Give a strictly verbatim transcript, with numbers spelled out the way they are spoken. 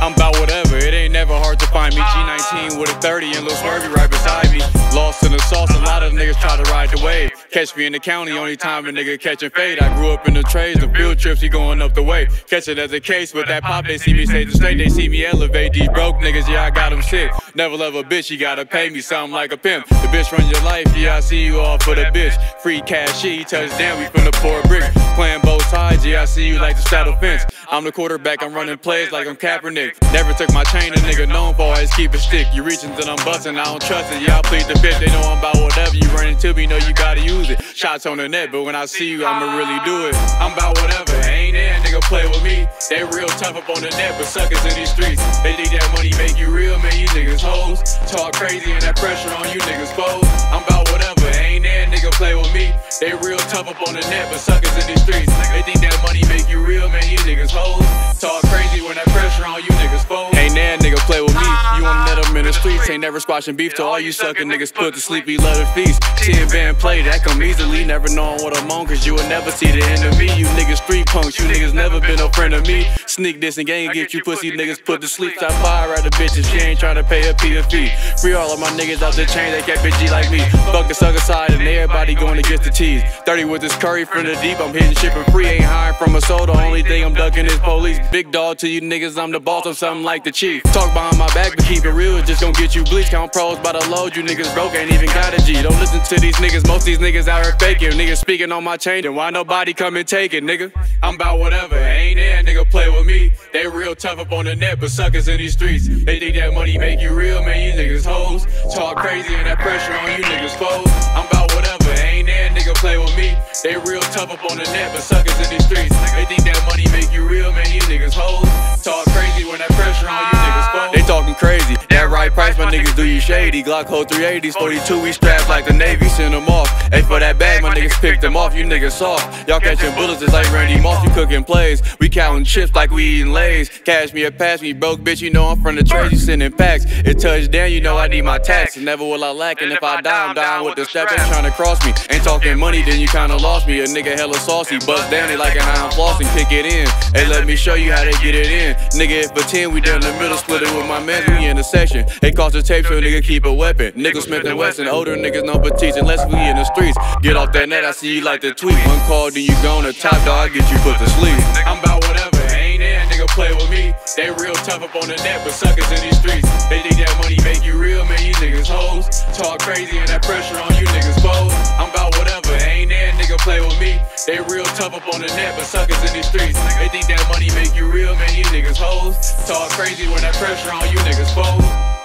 I'm about whatever, it ain't never hard to find me. G nineteen with a thirty and Lil Swervy right beside me. Lost in the sauce, a lot of niggas try to ride the wave. Catch me in the county, only time a nigga catchin' fade. I grew up in the trades, the field trips, he going up the way. Catch it as a case, but that pop, they see me state to state. They see me elevate, these broke niggas, yeah, I got them sick. Never love a bitch, you gotta pay me, something like a pimp. The bitch run your life, yeah, I see you all for the bitch. Free cash, shit, he touchdown, we finna pour a brick. Playing both sides, yeah, I see you like the saddle fence. I'm the quarterback, I'm running plays like I'm Kaepernick. Never took my chain, a nigga known for always keep it stick. You reaching till I'm busting, I don't trust it. Yeah, I plead the fifth, they know I'm about whatever. You running to me, know you gotta use it. Shots on the net, but when I see you, I'ma really do it. I'm about whatever, ain't there, nigga play with me. They real tough up on the net, but suckers in these streets. They think that money make you real, man, you niggas hoes. Talk crazy and that pressure on you niggas foes. I'm about whatever, ain't there, nigga play with me. They real tough up on the net, but suckers in these streets. They think that money make you real, man, you niggas hoes. Talk crazy when that pressure on you niggas foes. Ain't there, nigga play with me. You wanna let them in the streets. Ain't never squashing beef to all you sucking niggas put to sleep. We love to feast. ten band play, that come easily. Never knowing what I'm on, cause you will never see the end of me. You niggas street punks, you niggas never been no friend of me. Sneak this and gang get you pussy niggas put to sleep. Stop fire at the bitches, she ain't tryna pay a P F P. Free all of my niggas out the chain, they can't bitchy like me. Fuck the sucker side and everybody going to get the cheese. thirty with this curry from the deep, I'm hitting shit for free. Ain't hiring from a soda, only thing I'm ducking is police. Big dog to you niggas, I'm the boss, I'm something like the chief. Talk behind my back, but keep it real, just gon' get you bleach. Count pros by the load, you niggas broke, ain't even got a G. Don't listen to these niggas, most these niggas out here faking. Niggas speaking on my chain, then why nobody come and take it, nigga? I'm about whatever, ain't there, nigga play with me. They real tough up on the net, but suckers in these streets. They think that money make you real, man, you niggas hoes. Talk crazy and that pressure on you niggas foes. I'm about whatever, ain't there, nigga play with me. They real tough up on the net, but suckers in these streets. They think that money make you real, man, you niggas hoes. Talk crazy when that pressure on you niggas foes. They talking crazy, that right price, my niggas do you shady. Glock hold three eighties, forty-two, we strapped like the Navy, send them off. Hey, for that bag, my niggas picked them off, you niggas soft. Y'all catching bullets, it's like Randy Moss, you cooking plays. We counting chips like we eating Lays. Cash me or pass me, broke bitch, you know I'm from the trade, you sending packs. It touch down, you know I need my tax. Never will I lack, and if I die, I'm dying with the strap. Ain't trying to cross me, ain't talking money, then you kinda lost me. A nigga hella saucy, bust down, they like a high floss and kick it in. Hey, let me show you how they get it in. Nigga, if a ten, we down the middle, split it with my man, we in the section. They cost the tape, so nigga keep a weapon. Nigga Smith and Wesson, older niggas no petite, unless we in the streets. Get off that net, I see you like the tweet. One call, then you gone to top dog, I get you put to sleep. I'm about whatever, ain't there, nigga play with me. They real tough up on the net, but suckers in these streets. They think that money make you real, man, you niggas hoes. Talk crazy and that pressure on you niggas foes. I'm about whatever, ain't there, nigga play with me. They real tough up on the net, but suckers in these streets. They think that money make you real, man, you niggas hoes. Talk crazy when that pressure on you niggas foes.